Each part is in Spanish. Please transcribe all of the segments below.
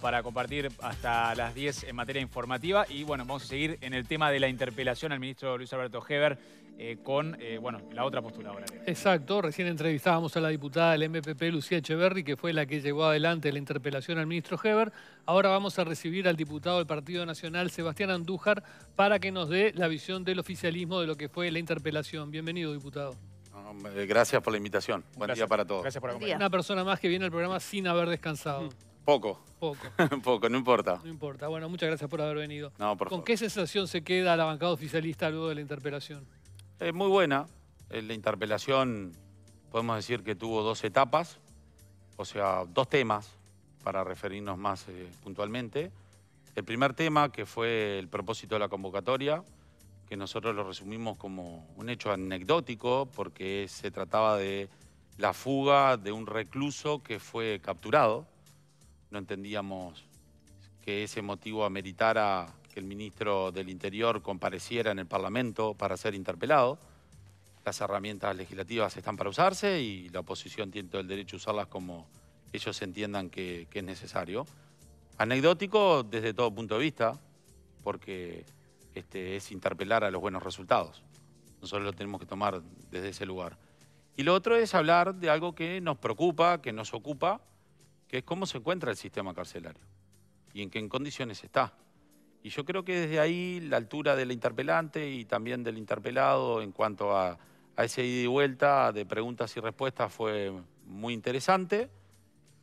para compartir hasta las 10 en materia informativa. Y bueno, vamos a seguir en el tema de la interpelación al ministro Luis Alberto Heber con bueno, la otra postura ahora. Exacto, recién entrevistábamos a la diputada del MPP, Lucía Etcheverry, que fue la que llevó adelante la interpelación al ministro Heber. Ahora vamos a recibir al diputado del Partido Nacional, Sebastián Andújar, para que nos dé la visión del oficialismo de lo que fue la interpelación. Bienvenido, diputado. Gracias por la invitación. Buen día para todos. Gracias por acompañarnos. Una persona más que viene al programa sin haber descansado. Poco, no importa. No importa. Bueno, muchas gracias por haber venido. No, por favor. ¿Con qué sensación se queda la bancada oficialista luego de la interpelación? Muy buena. La interpelación, podemos decir que tuvo dos etapas, o sea, dos temas, para referirnos más puntualmente. El primer tema, que fue el propósito de la convocatoria, que nosotros lo resumimos como un hecho anecdótico, porque se trataba de la fuga de un recluso que fue capturado. No entendíamos que ese motivo ameritara que el ministro del Interior compareciera en el Parlamento para ser interpelado. Las herramientas legislativas están para usarse y la oposición tiene todo el derecho a usarlas como ellos entiendan que es necesario. Anecdótico desde todo punto de vista, porque es interpelar a los buenos resultados. Nosotros lo tenemos que tomar desde ese lugar. Y lo otro es hablar de algo que nos preocupa, que nos ocupa, que es cómo se encuentra el sistema carcelario y en qué condiciones está. Y yo creo que desde ahí la altura de la interpelante y también del interpelado en cuanto a ese ida y vuelta de preguntas y respuestas fue muy interesante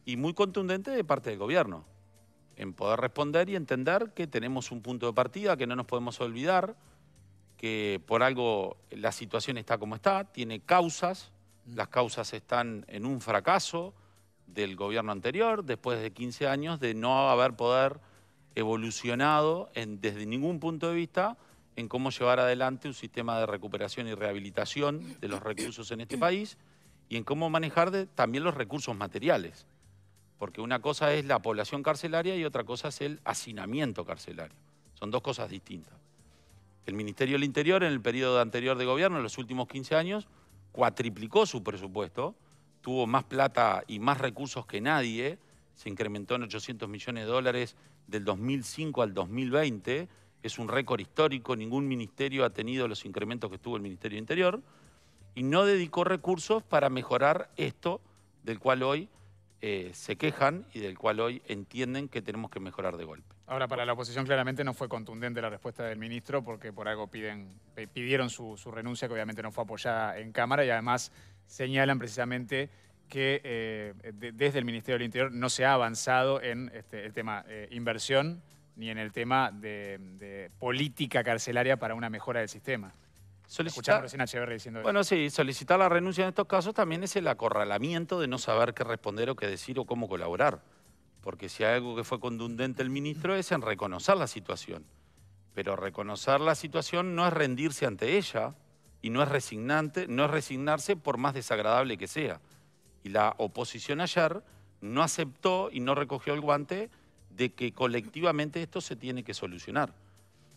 y muy contundente de parte del gobierno, en poder responder y entender que tenemos un punto de partida, que no nos podemos olvidar, que por algo la situación está como está, tiene causas, las causas están en un fracaso del gobierno anterior, después de 15 años de no haber poder evolucionado desde ningún punto de vista en cómo llevar adelante un sistema de recuperación y rehabilitación de los recursos en este país y en cómo manejar también los recursos materiales. Porque una cosa es la población carcelaria y otra cosa es el hacinamiento carcelario. Son dos cosas distintas. El Ministerio del Interior, en el periodo anterior de gobierno, en los últimos 15 años, cuatriplicó su presupuesto, tuvo más plata y más recursos que nadie, se incrementó en $800 millones del 2005 al 2020, es un récord histórico, ningún ministerio ha tenido los incrementos que tuvo el Ministerio del Interior, y no dedicó recursos para mejorar esto del cual hoy se quejan y del cual hoy entienden que tenemos que mejorar de golpe. Ahora, para la oposición claramente no fue contundente la respuesta del ministro porque por algo pidieron su renuncia, que obviamente no fue apoyada en Cámara, y además señalan precisamente que desde el Ministerio del Interior no se ha avanzado en el tema inversión ni en el tema de política carcelaria para una mejora del sistema. Escuchamos recién a Etcheverry diciendo... Bueno, sí, solicitar la renuncia en estos casos también es el acorralamiento de no saber qué responder o qué decir o cómo colaborar. Porque si hay algo que fue contundente el ministro es en reconocer la situación. Pero reconocer la situación no es rendirse ante ella y no es resignarse por más desagradable que sea. Y la oposición ayer no aceptó y no recogió el guante de que colectivamente esto se tiene que solucionar.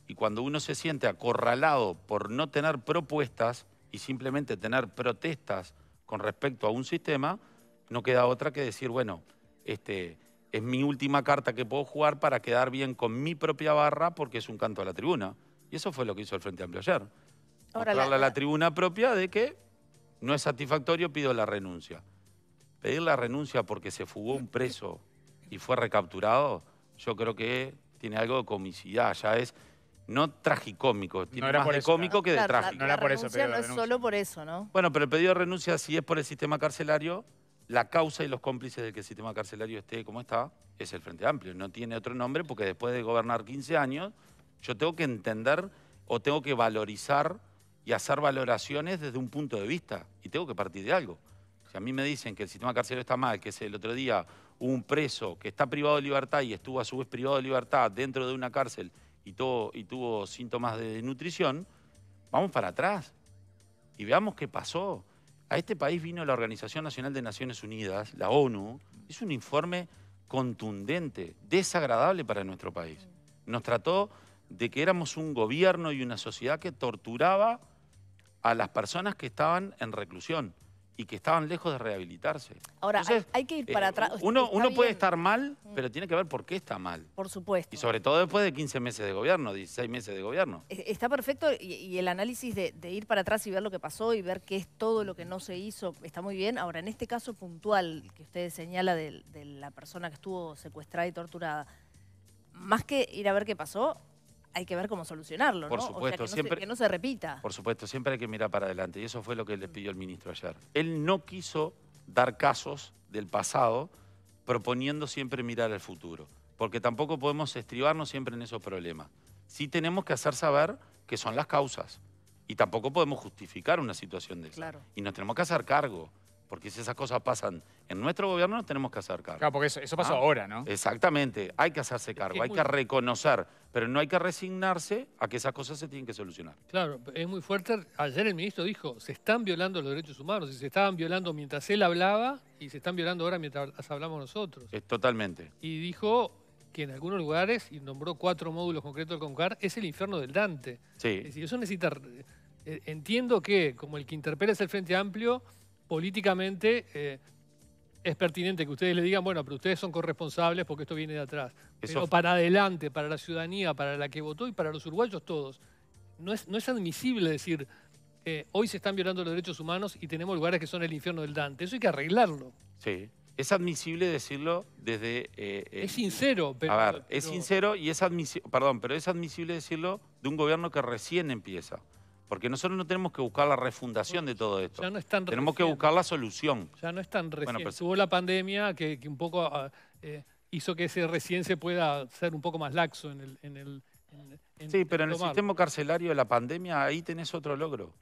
Y cuando uno se siente acorralado por no tener propuestas y simplemente tener protestas con respecto a un sistema, no queda otra que decir, bueno, es mi última carta que puedo jugar para quedar bien con mi propia barra porque es un canto a la tribuna. Y eso fue lo que hizo el Frente Amplio ayer. Mostrarle a la tribuna propia de que no es satisfactorio, pido la renuncia. Pedir la renuncia porque se fugó un preso y fue recapturado, yo creo que tiene algo de comicidad, ya es... No tragicómico, tiene más de cómico que de trágico. No era por eso, no es solo por eso, ¿no? Bueno, pero el pedido de renuncia, si es por el sistema carcelario, la causa y los cómplices de que el sistema carcelario esté como está, es el Frente Amplio. No tiene otro nombre porque después de gobernar 15 años, yo tengo que entender o tengo que valorizar y hacer valoraciones desde un punto de vista. Y tengo que partir de algo. Si a mí me dicen que el sistema carcelario está mal, que el otro día hubo un preso que está privado de libertad y estuvo a su vez privado de libertad dentro de una cárcel y tuvo síntomas de desnutrición, vamos para atrás y veamos qué pasó. A este país vino la Organización Nacional de Naciones Unidas, la ONU, hizo un informe contundente, desagradable para nuestro país. Nos trató de que éramos un gobierno y una sociedad que torturaba a las personas que estaban en reclusión y que estaban lejos de rehabilitarse. Ahora, entonces, hay que ir para atrás. Uno puede estar mal, pero tiene que ver por qué está mal. Por supuesto. Y sobre todo después de 15 meses de gobierno, 16 meses de gobierno. Está perfecto, y el análisis de ir para atrás y ver lo que pasó y ver qué es todo lo que no se hizo, está muy bien. Ahora, en este caso puntual que usted señala de la persona que estuvo secuestrada y torturada, más que ir a ver qué pasó, hay que ver cómo solucionarlo, ¿no? Por supuesto, o sea, que no se repita. Por supuesto, siempre hay que mirar para adelante. Y eso fue lo que le pidió el ministro ayer. Él no quiso dar casos del pasado proponiendo siempre mirar al futuro. Porque tampoco podemos estribarnos siempre en esos problemas. Sí tenemos que hacer saber qué son las causas. Y tampoco podemos justificar una situación de esa. Claro. Y nos tenemos que hacer cargo. Porque si esas cosas pasan en nuestro gobierno, nos tenemos que hacer cargo. Claro, porque eso pasó ahora, ¿no? Exactamente. Hay que hacerse cargo, hay que reconocer, pero no hay que resignarse a que esas cosas se tienen que solucionar. Claro, es muy fuerte. Ayer el ministro dijo, se están violando los derechos humanos, y se estaban violando mientras él hablaba, y se están violando ahora mientras hablamos nosotros. Totalmente. Y dijo que en algunos lugares, y nombró 4 módulos concretos del Comcar, es el infierno del Dante. Sí. Es decir, eso necesita... Entiendo que, como el que interpela es el Frente Amplio... Políticamente es pertinente que ustedes le digan, bueno, pero ustedes son corresponsables porque esto viene de atrás. Eso... Pero para adelante, para la ciudadanía, para la que votó y para los uruguayos todos. No es admisible decir, hoy se están violando los derechos humanos y tenemos lugares que son el infierno del Dante. Eso hay que arreglarlo. Sí, es admisible decirlo desde... es sincero, pero... A ver, es sincero y es admisible... Perdón, pero es admisible decirlo de un gobierno que recién empieza. Porque nosotros no tenemos que buscar la refundación de todo esto. Ya no es tan recién. Tenemos que buscar la solución. Ya no es tan recién. Bueno, pero... Tuvo la pandemia que un poco hizo que ese recién se pueda ser un poco más laxo en el... sí, pero en el sistema carcelario de la pandemia, ahí tenés otro logro.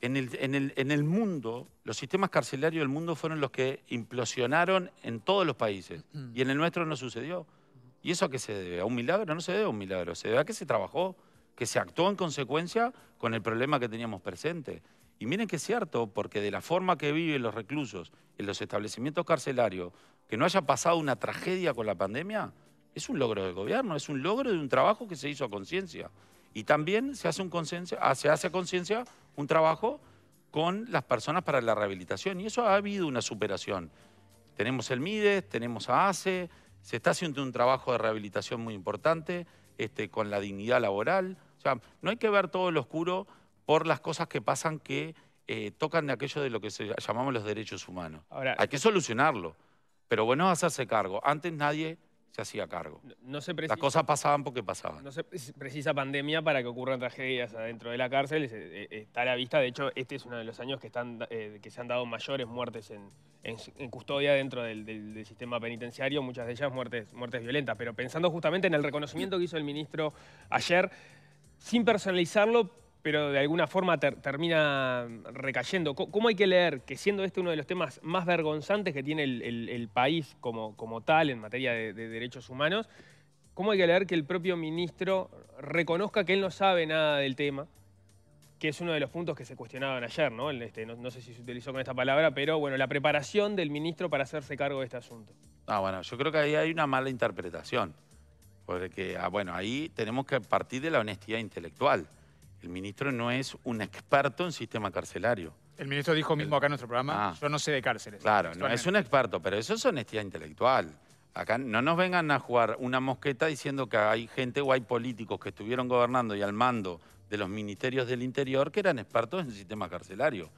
En el mundo, los sistemas carcelarios del mundo fueron los que implosionaron en todos los países. Y en el nuestro no sucedió. ¿Y eso a qué se debe? ¿A un milagro? No se debe a un milagro. Se debe a que se trabajó, que se actuó en consecuencia con el problema que teníamos presente. Y miren que es cierto, porque de la forma que viven los reclusos en los establecimientos carcelarios, que no haya pasado una tragedia con la pandemia, es un logro del gobierno, es un logro de un trabajo que se hizo a conciencia. Y también se hace a conciencia un trabajo con las personas para la rehabilitación. Y eso ha habido una superación. Tenemos el MIDES, tenemos a ACE, se está haciendo un trabajo de rehabilitación muy importante, con la dignidad laboral. O sea, no hay que ver todo lo oscuro por las cosas que pasan que tocan de aquello de lo que se llamamos los derechos humanos. Ahora, hay que solucionarlo, pero bueno es hacerse cargo. Antes nadie se hacía cargo. No se precisa, las cosas pasaban porque pasaban. No se precisa pandemia para que ocurran tragedias adentro de la cárcel. Está a la vista. De hecho, este es uno de los años que se han dado mayores muertes en custodia dentro del sistema penitenciario, muchas de ellas muertes violentas. Pero pensando justamente en el reconocimiento que hizo el ministro ayer, sin personalizarlo, pero de alguna forma termina recayendo. ¿Cómo hay que leer que siendo este uno de los temas más vergonzantes que tiene el país como tal en materia de derechos humanos, cómo hay que leer que el propio ministro reconozca que él no sabe nada del tema, que es uno de los puntos que se cuestionaban ayer, ¿no? No sé si se utilizó con esta palabra, pero bueno, la preparación del ministro para hacerse cargo de este asunto. Bueno, yo creo que ahí hay una mala interpretación, porque bueno, ahí tenemos que partir de la honestidad intelectual. El ministro no es un experto en sistema carcelario. El ministro dijo mismo acá en nuestro programa, yo no sé de cárceles. Claro, no es un experto, pero eso es honestidad intelectual. Acá no nos vengan a jugar una mosqueta diciendo que hay gente o hay políticos que estuvieron gobernando y al mando de los ministerios del interior que eran expertos en el sistema carcelario.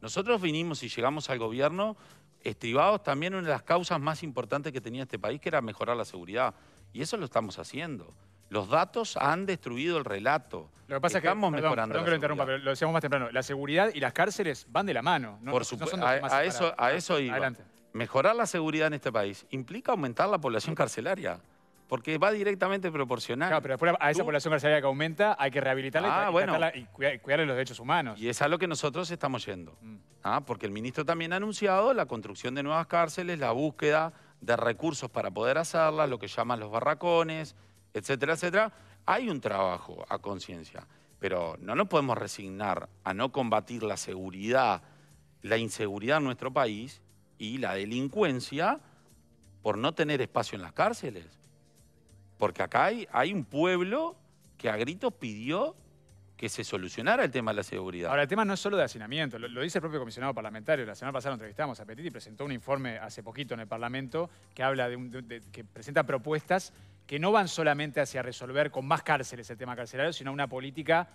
Nosotros vinimos y llegamos al gobierno estribados también una de las causas más importantes que tenía este país, que era mejorar la seguridad. Y eso lo estamos haciendo. Los datos han destruido el relato. Lo que pasa estamos es que, perdón que lo interrumpa, pero lo decíamos más temprano, la seguridad y las cárceles van de la mano. No, por supuesto, no a eso iba. Adelante. Mejorar la seguridad en este país implica aumentar la población carcelaria, porque va directamente proporcional. Claro, pero después a esa población carcelaria que aumenta hay que rehabilitarla y cuidarle los derechos humanos. Y es a lo que nosotros estamos yendo. Porque el ministro también ha anunciado la construcción de nuevas cárceles, la búsqueda de recursos para poder hacerlas, lo que llaman los barracones, etcétera, etcétera. Hay un trabajo a conciencia, pero no nos podemos resignar a no combatir la seguridad, la inseguridad en nuestro país y la delincuencia por no tener espacio en las cárceles. Porque acá hay un pueblo que a gritos pidió que se solucionara el tema de la seguridad. Ahora, el tema no es solo de hacinamiento, lo dice el propio comisionado parlamentario. La semana pasada lo entrevistamos a Petit y presentó un informe hace poquito en el Parlamento que habla que presenta propuestas que no van solamente hacia resolver con más cárceles el tema carcelario, sino una política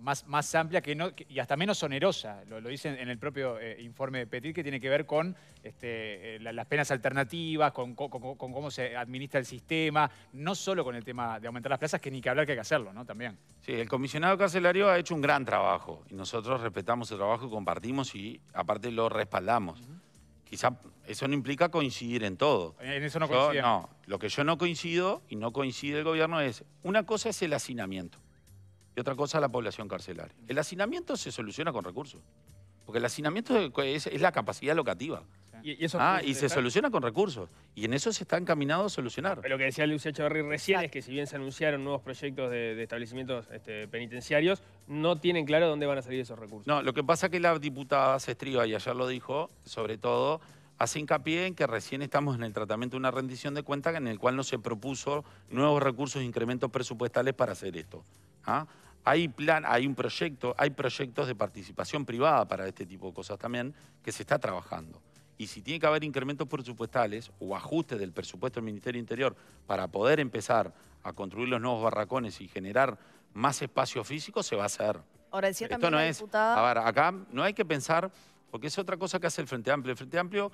más amplia y hasta menos onerosa. Lo dice en el propio informe de Petit, que tiene que ver con las penas alternativas, con cómo se administra el sistema, no solo con el tema de aumentar las plazas, que ni que hablar que hay que hacerlo, ¿no? También. Sí, el comisionado carcelario ha hecho un gran trabajo y nosotros respetamos el trabajo, compartimos y aparte lo respaldamos. Quizá eso no implica coincidir en todo. En eso no coincido. No, lo que yo no coincido y no coincide el gobierno es, una cosa es el hacinamiento. Y otra cosa, la población carcelaria. El hacinamiento se soluciona con recursos, porque el hacinamiento es la capacidad locativa. Y, eso y se soluciona con recursos, y en eso se está encaminado a solucionar. Pero lo que decía Lucía Etcheverry recién es que si bien se anunciaron nuevos proyectos de establecimientos penitenciarios, no tienen claro dónde van a salir esos recursos. No, lo que pasa es que la diputada se estriba, y ayer lo dijo, sobre todo, hace hincapié en que recién estamos en el tratamiento de una rendición de cuentas en el cual no se propuso nuevos recursos, incrementos presupuestales para hacer esto. Hay proyectos de participación privada para este tipo de cosas también que se está trabajando. Y si tiene que haber incrementos presupuestales o ajustes del presupuesto del Ministerio Interior para poder empezar a construir los nuevos barracones y generar más espacio físico, se va a hacer. Ahora, esto no es... A ver, acá no hay que pensar... Porque es otra cosa que hace el Frente Amplio. El Frente Amplio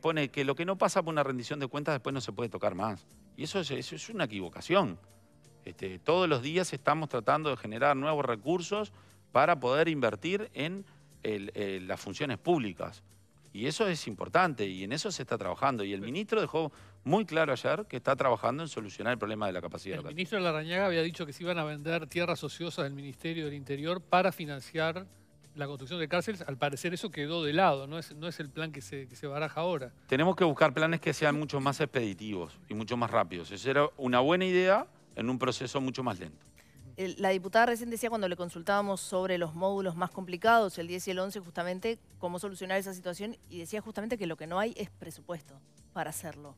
pone que lo que no pasa por una rendición de cuentas después no se puede tocar más. Y eso es una equivocación. Todos los días estamos tratando de generar nuevos recursos para poder invertir en las funciones públicas. Y eso es importante y en eso se está trabajando. Y el ministro dejó muy claro ayer que está trabajando en solucionar el problema de la capacidad local. El ministro Larrañaga había dicho que se iban a vender tierras ociosas del Ministerio del Interior para financiar la construcción de cárceles. Al parecer eso quedó de lado, no es el plan que se baraja ahora. Tenemos que buscar planes que sean mucho más expeditivos y mucho más rápidos. Esa era una buena idea en un proceso mucho más lento. La diputada recién decía cuando le consultábamos sobre los módulos más complicados, el 10 y el 11, justamente cómo solucionar esa situación, y decía justamente que lo que no hay es presupuesto para hacerlo.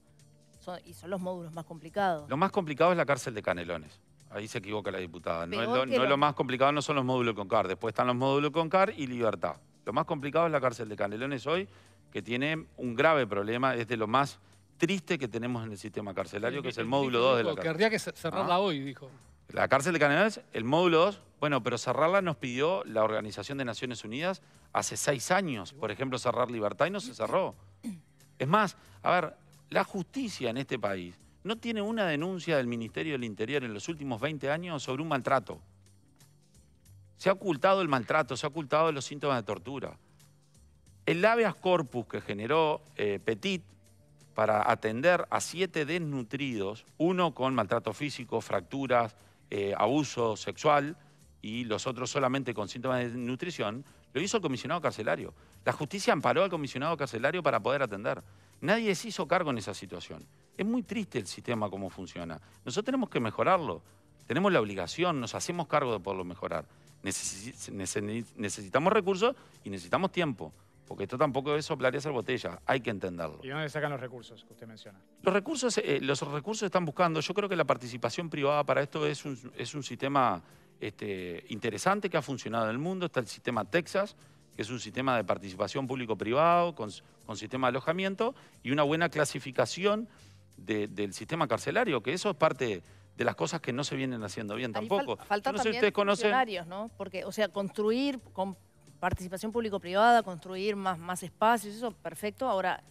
Y son los módulos más complicados. Lo más complicado es la cárcel de Canelones. Ahí se equivoca la diputada. No es lo más complicado, no son los módulos Comcar. Después están los módulos Comcar y Libertad. Lo más complicado es la cárcel de Canelones hoy, que tiene un grave problema, es de lo más triste que tenemos en el sistema carcelario, que es el módulo 2 de la cárcel. Querría que cerrarla hoy, dijo. La cárcel de Canelones, el módulo 2, bueno, pero cerrarla nos pidió la Organización de Naciones Unidas hace 6 años, por ejemplo, cerrar Libertad y no se cerró. Es más, a ver, la justicia en este país no tiene una denuncia del Ministerio del Interior en los últimos 20 años sobre un maltrato. Se ha ocultado el maltrato, se ha ocultado los síntomas de tortura. El habeas corpus que generó Petit para atender a 7 desnutridos, uno con maltrato físico, fracturas, abuso sexual y los otros solamente con síntomas de desnutrición, lo hizo el comisionado carcelario. La justicia amparó al comisionado carcelario para poder atender. Nadie se hizo cargo en esa situación. Es muy triste el sistema como funciona. Nosotros tenemos que mejorarlo. Tenemos la obligación, nos hacemos cargo de poderlo mejorar. Necesitamos recursos y necesitamos tiempo. Porque esto tampoco es soplar y hacer botellas. Hay que entenderlo. ¿Y dónde sacan los recursos que usted menciona? Los recursos están buscando. Yo creo que la participación privada para esto es un sistema interesante que ha funcionado en el mundo. Está el sistema Texas, que es un sistema de participación público-privado con sistema de alojamiento y una buena clasificación del sistema carcelario, que eso es parte de las cosas que no se vienen haciendo bien tampoco. Falta no sé también si funcionarios, ¿no? Porque, o sea, construir con participación público-privada, construir más espacios, eso perfecto. Ahora,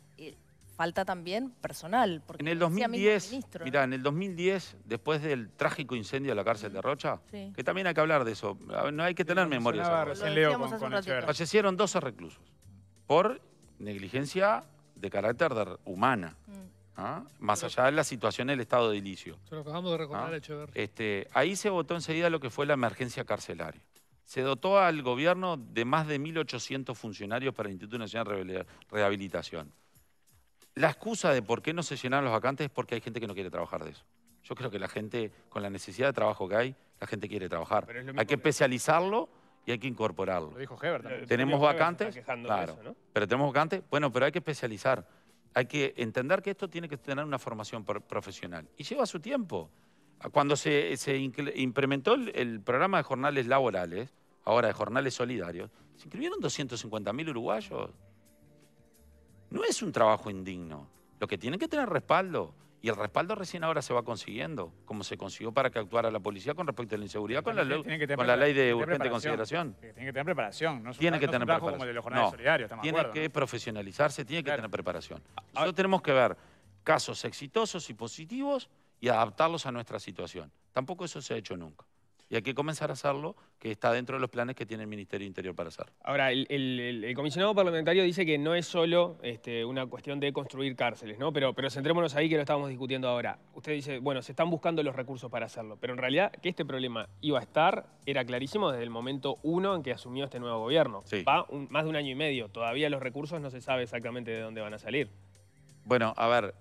falta también personal. Porque en el 2010, ministro, ¿no? Mirá, en el 2010, después del trágico incendio de la cárcel de Rocha, sí, que también hay que hablar de eso, no hay que tener memoria. Fallecieron 12 reclusos por negligencia de carácter humana, más allá de la situación del estado de ilicio. Se lo acabamos de recordar, Etcheverry. Ahí se votó enseguida lo que fue la emergencia carcelaria. Se dotó al gobierno de más de 1.800 funcionarios para el Instituto Nacional de Rehabilitación. La excusa de por qué no se llenaron los vacantes es porque hay gente que no quiere trabajar de eso. Yo creo que la gente, con la necesidad de trabajo que hay, la gente quiere trabajar. Hay que especializarlo y hay que incorporarlo. Lo dijo Heber también. Tenemos vacantes, claro, eso, ¿no? Pero tenemos vacantes, bueno, pero hay que especializar. Hay que entender que esto tiene que tener una formación profesional. Y lleva su tiempo. Cuando se implementó el programa de jornales laborales, ahora de jornales solidarios, se inscribieron 250.000 uruguayos. No es un trabajo indigno. Lo que tienen que tener respaldo. Y el respaldo recién ahora se va consiguiendo, como se consiguió para que actuara la policía con respecto a la inseguridad con la ley de urgente consideración. Tienen que tener preparación, no es un trabajo como de los jornales solidarios, estamos de acuerdo. Tienen que profesionalizarse, tienen que tener preparación. Nosotros tenemos que ver casos exitosos y positivos y adaptarlos a nuestra situación. Tampoco eso se ha hecho nunca. Y hay que comenzar a hacerlo, que está dentro de los planes que tiene el Ministerio Interior para hacer. Ahora, el comisionado parlamentario dice que no es solo una cuestión de construir cárceles, ¿no? Pero centrémonos ahí, que lo estábamos discutiendo ahora. Usted dice, bueno, se están buscando los recursos para hacerlo, pero en realidad que este problema iba a estar era clarísimo desde el momento uno en que asumió este nuevo gobierno. Sí. Va más de un año y medio, todavía los recursos no se sabe exactamente de dónde van a salir. Bueno, a ver,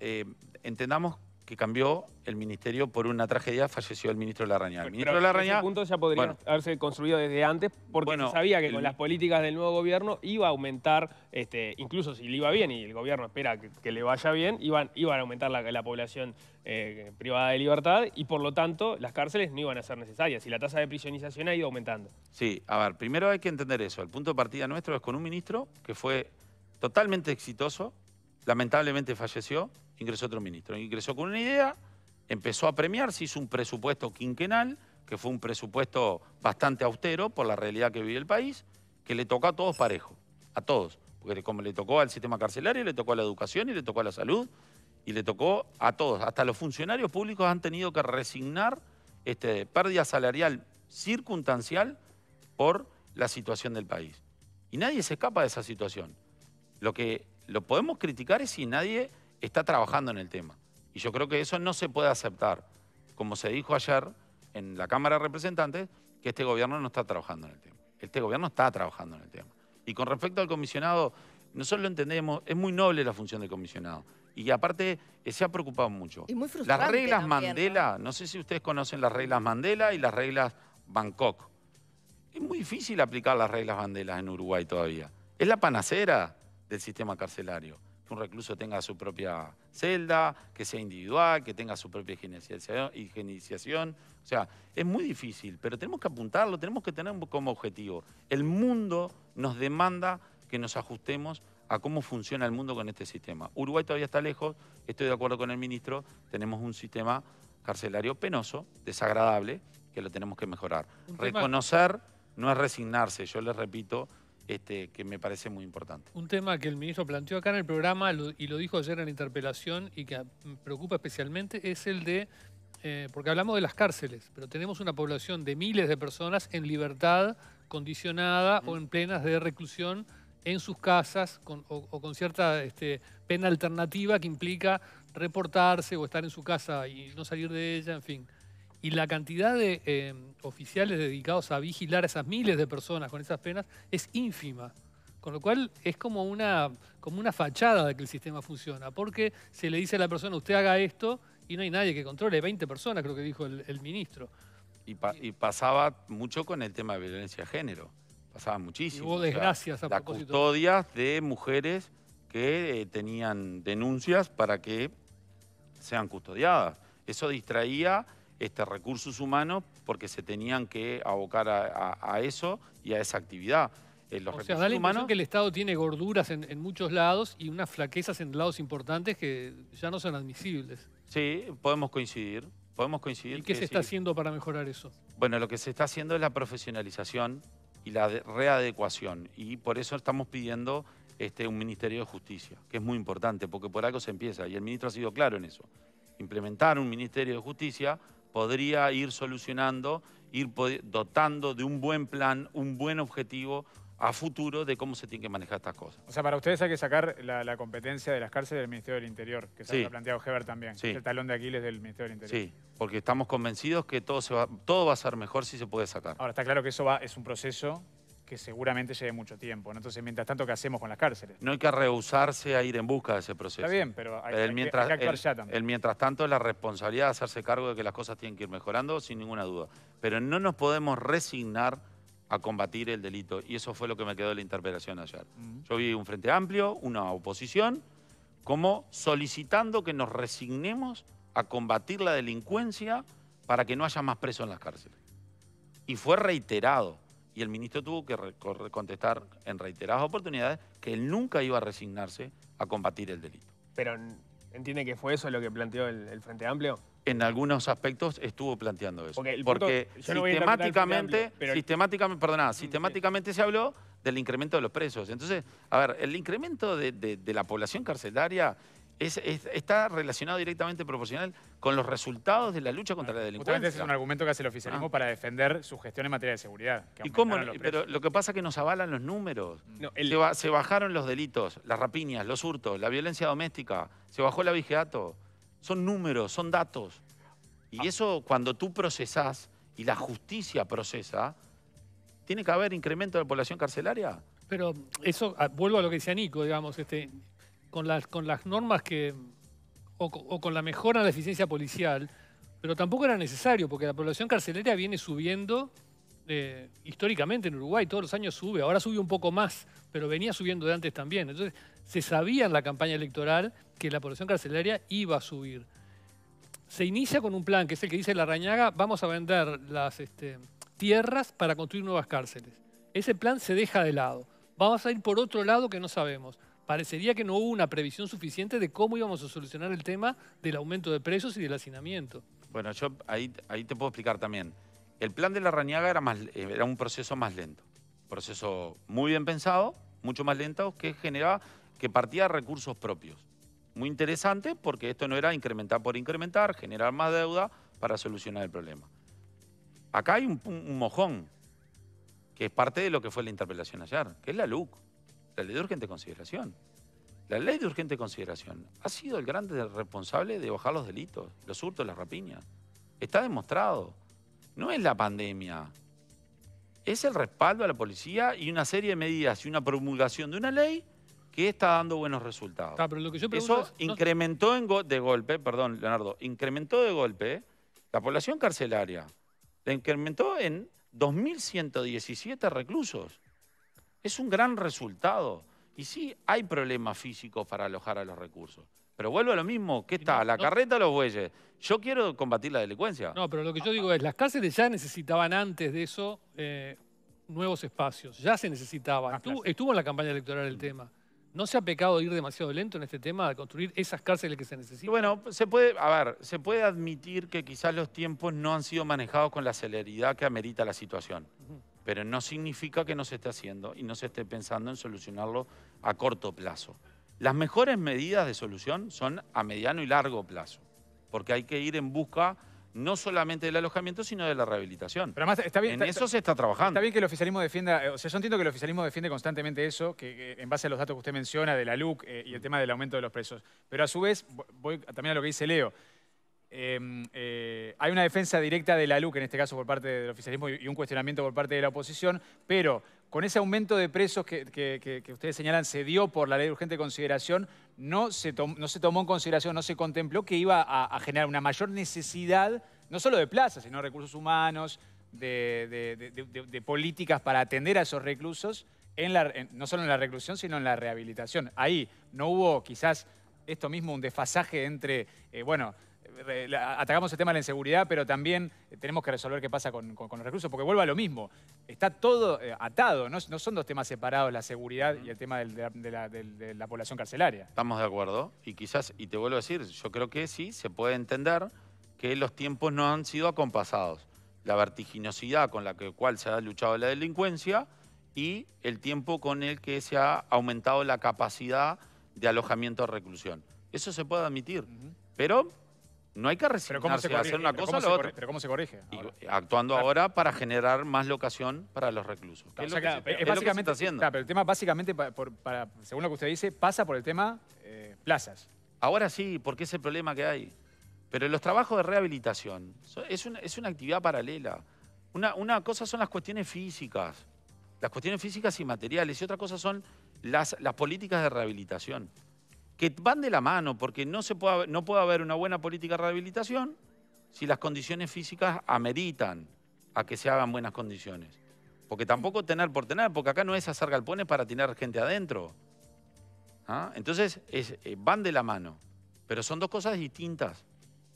entendamos que cambió el ministerio por una tragedia, falleció el ministro Larrañaga. El ministro Larrañaga, ese punto ya podría haberse construido desde antes, porque se sabía que con las políticas del nuevo gobierno iba a aumentar, incluso si le iba bien, y el gobierno espera que le vaya bien, iban a aumentar la población privada de libertad, y por lo tanto las cárceles no iban a ser necesarias, y la tasa de prisionización ha ido aumentando. Sí, a ver, primero hay que entender eso. El punto de partida nuestro es con un ministro que fue totalmente exitoso, lamentablemente falleció, ingresó otro ministro. Ingresó con una idea, empezó a premiar, se hizo un presupuesto quinquenal, que fue un presupuesto bastante austero por la realidad que vive el país, que le tocó a todos parejo, a todos. Porque como le tocó al sistema carcelario, le tocó a la educación, y le tocó a la salud, y le tocó a todos. Hasta los funcionarios públicos han tenido que resignar pérdida salarial circunstancial por la situación del país. Y nadie se escapa de esa situación. Lo que lo podemos criticar es si nadie está trabajando en el tema. Y yo creo que eso no se puede aceptar. Como se dijo ayer en la Cámara de Representantes, que este gobierno no está trabajando en el tema. Este gobierno está trabajando en el tema. Y con respecto al comisionado, nosotros lo entendemos, es muy noble la función del comisionado. Y aparte, se ha preocupado mucho. Y muy frustrante. Las reglas Mandela, no sé si ustedes conocen las reglas Mandela y las reglas Bangkok. Es muy difícil aplicar las reglas Mandela en Uruguay todavía. Es la panacera del sistema carcelario. Que un recluso tenga su propia celda, que sea individual, que tenga su propia higienización. O sea, es muy difícil, pero tenemos que apuntarlo, tenemos que tener como objetivo. El mundo nos demanda que nos ajustemos a cómo funciona el mundo con este sistema. Uruguay todavía está lejos, estoy de acuerdo con el ministro, tenemos un sistema carcelario penoso, desagradable, que lo tenemos que mejorar. Reconocer no es resignarse, yo les repito, que me parece muy importante. Un tema que el ministro planteó acá en el programa y lo dijo ayer en la interpelación y que preocupa especialmente es el de, porque hablamos de las cárceles, pero tenemos una población de miles de personas en libertad condicionada o en plenas de reclusión en sus casas o con cierta pena alternativa que implica reportarse o estar en su casa y no salir de ella, en fin. Y la cantidad de oficiales dedicados a vigilar a esas miles de personas con esas penas es ínfima. Con lo cual es como una fachada de que el sistema funciona. Porque se le dice a la persona, usted haga esto, y no hay nadie que controle. 20 personas, creo que dijo el ministro. Y pasaba mucho con el tema de violencia de género. Pasaba muchísimo. Y hubo desgracias, o sea, a propósito. Las custodias de mujeres que tenían denuncias para que sean custodiadas. Eso distraía recursos humanos porque se tenían que abocar a eso y a esa actividad. Los recursos humanos, da la impresión que el Estado tiene gorduras en muchos lados y unas flaquezas en lados importantes que ya no son admisibles. Sí, podemos coincidir. ¿Y qué se está haciendo para mejorar eso? Bueno, lo que se está haciendo es la profesionalización y la readecuación. Y por eso estamos pidiendo un Ministerio de Justicia, que es muy importante, porque por algo se empieza. Y el ministro ha sido claro en eso. Implementar un Ministerio de Justicia podría ir solucionando, ir dotando de un buen plan, un buen objetivo a futuro de cómo se tienen que manejar estas cosas. O sea, para ustedes hay que sacar la competencia de las cárceles del Ministerio del Interior, que se ha planteado Heber también, que es el talón de Aquiles del Ministerio del Interior. Sí, porque estamos convencidos que todo va a ser mejor si se puede sacar. Ahora, está claro que eso es un proceso que seguramente lleve mucho tiempo, ¿no? Entonces, mientras tanto, ¿qué hacemos con las cárceles? No hay que rehusarse a ir en busca de ese proceso. Está bien, pero hay que actuar ya también. Mientras tanto, la responsabilidad de hacerse cargo de que las cosas tienen que ir mejorando, sin ninguna duda. Pero no nos podemos resignar a combatir el delito. Y eso fue lo que me quedó de la interpelación ayer. Yo vi un Frente Amplio, una oposición, como solicitando que nos resignemos a combatir la delincuencia para que no haya más presos en las cárceles. Y fue reiterado, y el ministro tuvo que contestar en reiteradas oportunidades que él nunca iba a resignarse a combatir el delito. Pero ¿entiende que fue eso lo que planteó el Frente Amplio? En algunos aspectos estuvo planteando eso. Okay, porque sistemáticamente se habló del incremento de los presos. Entonces, a ver, el incremento de la población carcelaria está relacionado directamente proporcional con los resultados de la lucha contra la delincuencia. Justamente ese es un argumento que hace el oficialismo para defender su gestión en materia de seguridad. ¿Y cómo? Pero lo que pasa es que nos avalan los números. No, se bajaron los delitos, las rapiñas, los hurtos, la violencia doméstica, se bajó el abigeato. Son números, son datos. Y eso, cuando tú procesás y la justicia procesa, ¿tiene que haber incremento de la población carcelaria? Pero eso, vuelvo a lo que decía Nico, digamos, con las normas o con la mejora de la eficiencia policial, pero tampoco era necesario, porque la población carcelaria viene subiendo históricamente en Uruguay, todos los años sube, ahora sube un poco más, pero venía subiendo de antes también. Entonces, se sabía en la campaña electoral que la población carcelaria iba a subir. Se inicia con un plan, que es el que dice Larrañaga, vamos a vender las tierras para construir nuevas cárceles. Ese plan se deja de lado. Vamos a ir por otro lado que no sabemos. Parecería que no hubo una previsión suficiente de cómo íbamos a solucionar el tema del aumento de presos y del hacinamiento. Bueno, yo ahí te puedo explicar también. El plan de Larrañaga era un proceso más lento. Proceso muy bien pensado, mucho más lento, que generaba, que partía de recursos propios. Muy interesante, porque esto no era incrementar por incrementar, generar más deuda para solucionar el problema. Acá hay un mojón, que es parte de lo que fue la interpelación ayer, que es la LUC. La ley de urgente consideración. La ley de urgente consideración ha sido el gran responsable de bajar los delitos, los hurtos, las rapiñas. Está demostrado. No es la pandemia. Es el respaldo a la policía y una serie de medidas y una promulgación de una ley que está dando buenos resultados. Claro, pero lo que yo pregunto es, incrementó de golpe la población carcelaria. La incrementó en 2.117 reclusos. Es un gran resultado. Y sí, hay problemas físicos para alojar a los recursos. Pero vuelvo a lo mismo. ¿Qué está? ¿La carreta o los bueyes? Yo quiero combatir la delincuencia. No, pero lo que yo digo es, las cárceles ya necesitaban antes de eso nuevos espacios. Ya se necesitaban. Estuvo en la campaña electoral el tema. ¿No se ha pecado de ir demasiado lento en este tema de construir esas cárceles que se necesitan? Bueno, se puede admitir que quizás los tiempos no han sido manejados con la celeridad que amerita la situación. Pero no significa que no se esté haciendo y no se esté pensando en solucionarlo a corto plazo. Las mejores medidas de solución son a mediano y largo plazo, porque hay que ir en busca no solamente del alojamiento, sino de la rehabilitación. Pero además, está bien, en eso se está trabajando. Está bien que el oficialismo defienda, o sea, yo entiendo que el oficialismo defiende constantemente eso, que en base a los datos que usted menciona de la LUC y el tema del aumento de los presos. Pero a su vez, voy también a lo que dice Leo, hay una defensa directa de la LUC, en este caso por parte del oficialismo, y un cuestionamiento por parte de la oposición, pero con ese aumento de presos que ustedes señalan se dio por la ley de urgente consideración, no se tomó en consideración, no se contempló que iba a generar una mayor necesidad, no solo de plazas, sino de recursos humanos, de políticas para atender a esos reclusos, no solo en la reclusión, sino en la rehabilitación. Ahí no hubo quizás esto mismo, un desfasaje entre, bueno, atacamos el tema de la inseguridad, pero también tenemos que resolver qué pasa con los recursos, porque vuelve a lo mismo. Está todo atado, no son dos temas separados, la seguridad y el tema de la población carcelaria. Estamos de acuerdo, y quizás, y te vuelvo a decir, yo creo que sí, se puede entender que los tiempos no han sido acompasados. La vertiginosidad con la cual se ha luchado la delincuencia y el tiempo con el que se ha aumentado la capacidad de alojamiento o reclusión. Eso se puede admitir, pero no hay que resignarse a hacer una cosa o la otra. ¿Pero cómo se corrige? Actuando ahora para generar más locación para los reclusos. Claro, es lo que se está haciendo. Claro, pero el tema básicamente, según lo que usted dice, pasa por el tema plazas. Ahora sí, porque es el problema que hay. Pero los trabajos de rehabilitación es una actividad paralela. Una cosa son las cuestiones físicas. Las cuestiones físicas y materiales. Y otra cosa son las políticas de rehabilitación, que van de la mano, porque no puede haber una buena política de rehabilitación si las condiciones físicas ameritan a que se hagan buenas condiciones. Porque tampoco tener por tener, porque acá no es hacer galpones para tener gente adentro. ¿Ah? Entonces, van de la mano, pero son dos cosas distintas.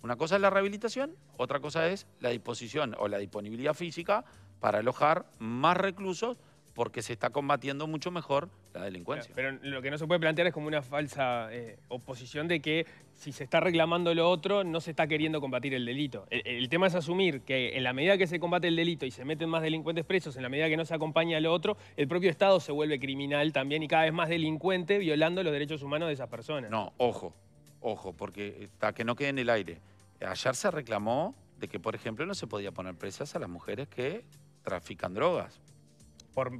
Una cosa es la rehabilitación, otra cosa es la disposición o la disponibilidad física para alojar más reclusos porque se está combatiendo mucho mejor la delincuencia. Pero lo que no se puede plantear es como una falsa oposición de que si se está reclamando lo otro, no se está queriendo combatir el delito. El tema es asumir que en la medida que se combate el delito y se meten más delincuentes presos, en la medida que no se acompaña a lo otro, el propio Estado se vuelve criminal también y cada vez más delincuente, violando los derechos humanos de esas personas. No, ojo, ojo, porque hasta que no quede en el aire. Ayer se reclamó de que, por ejemplo, no se podía poner presas a las mujeres que trafican drogas.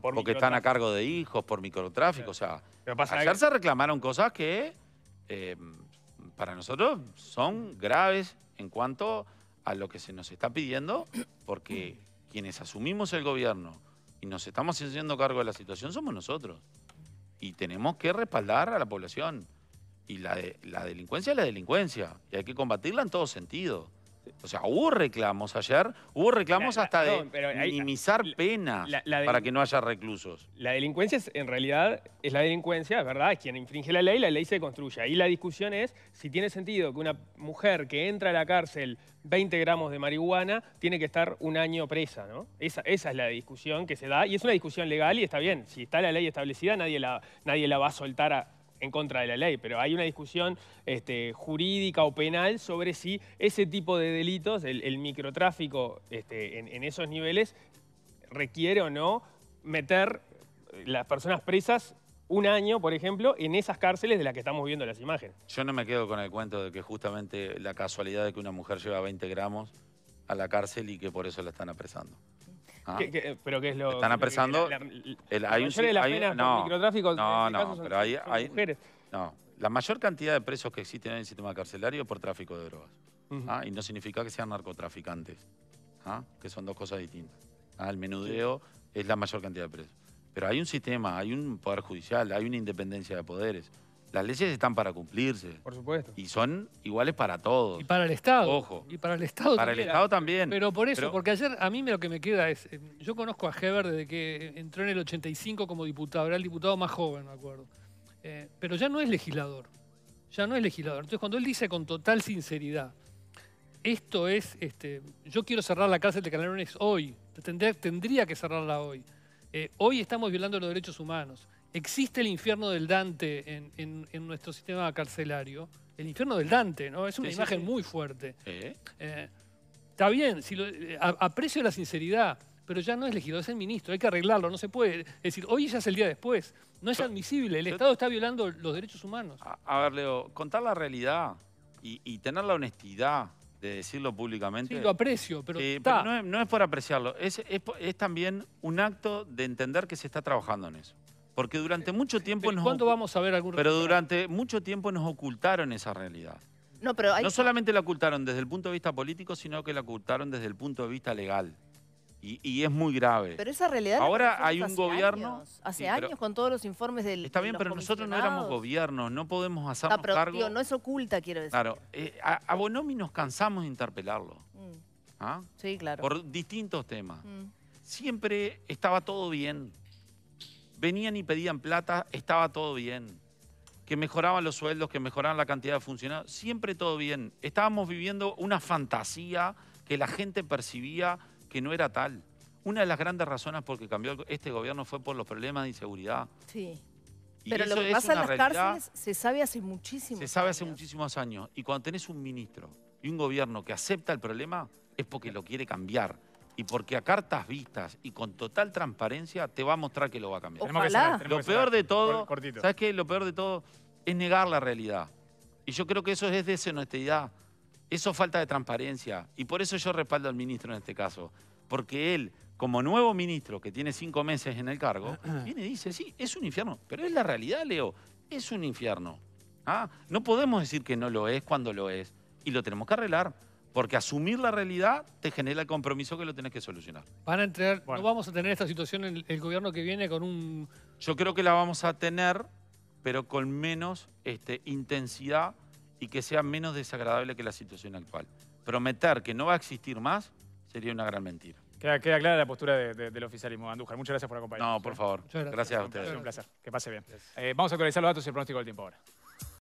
Porque están a cargo de hijos, por microtráfico. Claro. O sea, ayer se reclamaron cosas que para nosotros son graves en cuanto a lo que se nos está pidiendo, porque quienes asumimos el gobierno y nos estamos haciendo cargo de la situación somos nosotros. Y tenemos que respaldar a la población. Y la delincuencia es la delincuencia. Y hay que combatirla en todo sentido. O sea, hubo reclamos ayer, hubo reclamos hasta de minimizar penas para que no haya reclusos. La delincuencia es, en realidad es la delincuencia, es verdad, es quien infringe la ley se construye. Ahí la discusión es si tiene sentido que una mujer que entra a la cárcel 20 gramos de marihuana tiene que estar un año presa, ¿no? Esa es la discusión que se da y es una discusión legal y está bien. Si está la ley establecida nadie la va a soltar en contra de la ley, pero hay una discusión jurídica o penal sobre si ese tipo de delitos, el microtráfico en esos niveles, requiere o no meter las personas presas un año, por ejemplo, en esas cárceles de las que estamos viendo las imágenes. Yo no me quedo con el cuento de que justamente la casualidad de que una mujer lleva 20 gramos a la cárcel y que por eso la están apresando. Ah. ¿Pero qué es lo...? Están apresando... La mayoría de las penas por microtráfico son mujeres. No, la mayor cantidad de presos que existen en el sistema carcelario es por tráfico de drogas. Y no significa que sean narcotraficantes, que son dos cosas distintas. El menudeo es la mayor cantidad de presos. Pero hay un sistema, hay un poder judicial, hay una independencia de poderes. Las leyes están para cumplirse. Por supuesto. Y son iguales para todos. Y para el Estado. Ojo. Y para el Estado también. Para el Estado también. Pero por eso, porque ayer a mí lo que me queda es... Yo conozco a Heber desde que entró en el 85 como diputado. Era el diputado más joven, me acuerdo. Pero ya no es legislador. Ya no es legislador. Entonces cuando él dice con total sinceridad, esto es... yo quiero cerrar la cárcel de Canelones hoy. Tendría que cerrarla hoy. Hoy estamos violando los derechos humanos. Existe el infierno del Dante en nuestro sistema carcelario. El infierno del Dante, ¿no? Es una imagen muy fuerte. Está bien, aprecio la sinceridad, pero ya no es legislador, es el ministro. Hay que arreglarlo, no se puede. Es decir, hoy ya es el día después. No es admisible, el Estado está violando los derechos humanos. A ver, Leo, contar la realidad y tener la honestidad de decirlo públicamente... Sí, lo aprecio, pero no es por apreciarlo. Es también un acto de entender que se está trabajando en eso. Porque durante mucho tiempo nos ocultaron esa realidad. No, pero no solamente la ocultaron desde el punto de vista político, sino que la ocultaron desde el punto de vista legal. Y es muy grave. Pero esa realidad... Ahora hay un gobierno... Hace años con todos los informes del... Está bien, pero nosotros no éramos gobierno, no podemos hacernos cargo... No es oculta, quiero decir. Claro, a Bonomi nos cansamos de interpelarlo. Sí, claro. Por distintos temas. Siempre estaba todo bien. Venían y pedían plata, estaba todo bien. Que mejoraban los sueldos, que mejoraban la cantidad de funcionarios, siempre todo bien. Estábamos viviendo una fantasía que la gente percibía que no era tal. Una de las grandes razones por que cambió este gobierno fue por los problemas de inseguridad. Sí. Y pero lo que pasa en las cárceles se sabe hace muchísimos años. Se sabe hace muchísimos años. Y cuando tenés un ministro y un gobierno que acepta el problema, es porque lo quiere cambiar. Y porque a cartas vistas y con total transparencia te va a mostrar que lo va a cambiar. Ojalá. Lo peor de todo, ¿sabes qué? Lo peor de todo es negar la realidad. Y yo creo que eso es deshonestidad, eso es falta de transparencia. Y por eso yo respaldo al ministro en este caso. Porque él, como nuevo ministro que tiene 5 meses en el cargo, viene y dice, sí, es un infierno. Pero es la realidad, Leo, es un infierno. No podemos decir que no lo es cuando lo es. Y lo tenemos que arreglar. Porque asumir la realidad te genera el compromiso que lo tenés que solucionar. Van a entregar, bueno. No vamos a tener esta situación en el gobierno que viene con un... Yo creo que la vamos a tener, pero con menos intensidad y que sea menos desagradable que la situación actual. Prometer que no va a existir más sería una gran mentira. Queda clara la postura del oficialismo, Andújar. Muchas gracias por acompañarnos. No, por favor. Gracias a ustedes. Un placer. Que pase bien. Vamos a actualizar los datos y el pronóstico del tiempo ahora.